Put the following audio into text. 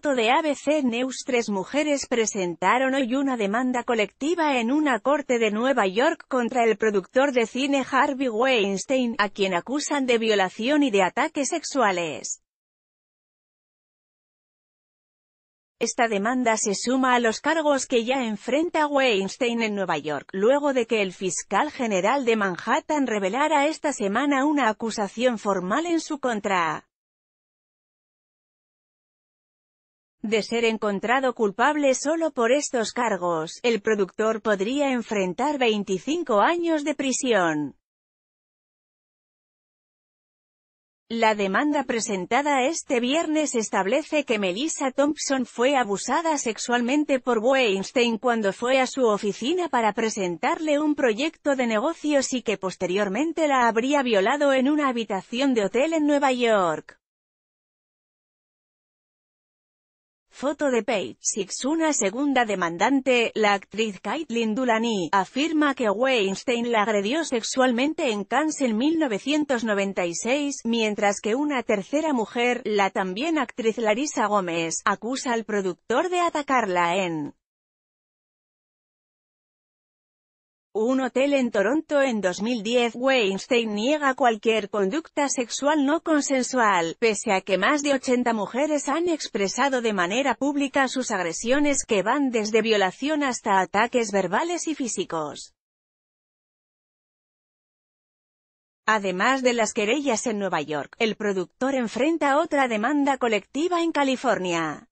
piloto de ABC News, tres mujeres presentaron hoy una demanda colectiva en una corte de Nueva York contra el productor de cine Harvey Weinstein, a quien acusan de violación y de ataques sexuales. Esta demanda se suma a los cargos que ya enfrenta Weinstein en Nueva York, luego de que el fiscal general de Manhattan revelara esta semana una acusación formal en su contra. De ser encontrado culpable solo por estos cargos, el productor podría enfrentar 25 años de prisión. La demanda presentada este viernes establece que Melissa Thompson fue abusada sexualmente por Weinstein cuando fue a su oficina para presentarle un proyecto de negocios y que posteriormente la habría violado en una habitación de hotel en Nueva York. Foto de Page Six. Una segunda demandante, la actriz Kaitlyn Dulany, afirma que Weinstein la agredió sexualmente en Cannes en 1996, mientras que una tercera mujer, la también actriz Larissa Gómez, acusa al productor de atacarla en un hotel en Toronto en 2010, Weinstein niega cualquier conducta sexual no consensual, pese a que más de 80 mujeres han expresado de manera pública sus agresiones que van desde violación hasta ataques verbales y físicos. Además de las querellas en Nueva York, el productor enfrenta otra demanda colectiva en California.